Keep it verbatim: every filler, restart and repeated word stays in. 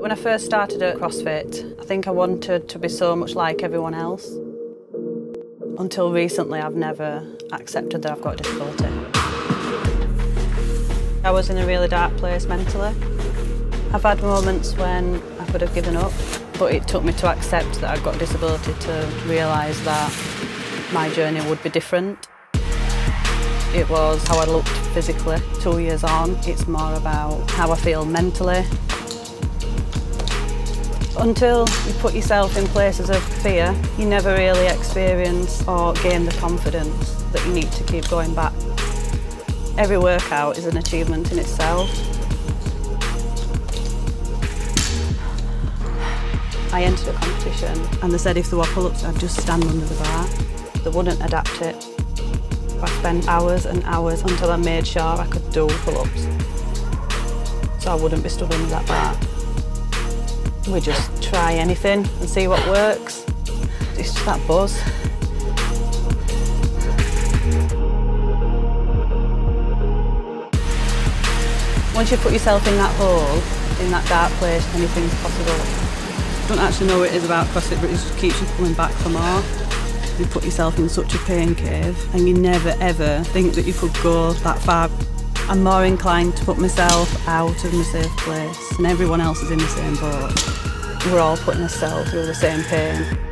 When I first started at CrossFit, I think I wanted to be so much like everyone else. Until recently, I've never accepted that I've got a disability. I was in a really dark place mentally. I've had moments when I could have given up, but it took me to accept that I've got a disability to realise that my journey would be different. It was how I looked physically two years on. It's more about how I feel mentally. Until you put yourself in places of fear, you never really experience or gain the confidence that you need to keep going back. Every workout is an achievement in itself. I entered a competition and they said if there were pull-ups, I'd just stand under the bar. They wouldn't adapt it. I spent hours and hours until I made sure I could do pull-ups, so I wouldn't be stood under that bar. We just try anything and see what works. It's just that buzz. Once you put yourself in that hole, in that dark place, anything's possible. I don't actually know what it is about CrossFit, but it just keeps you coming back for more. You put yourself in such a pain cave and you never ever think that you could go that far. I'm more inclined to put myself out of my safe place, and everyone else is in the same boat. We're all putting ourselves through the same pain.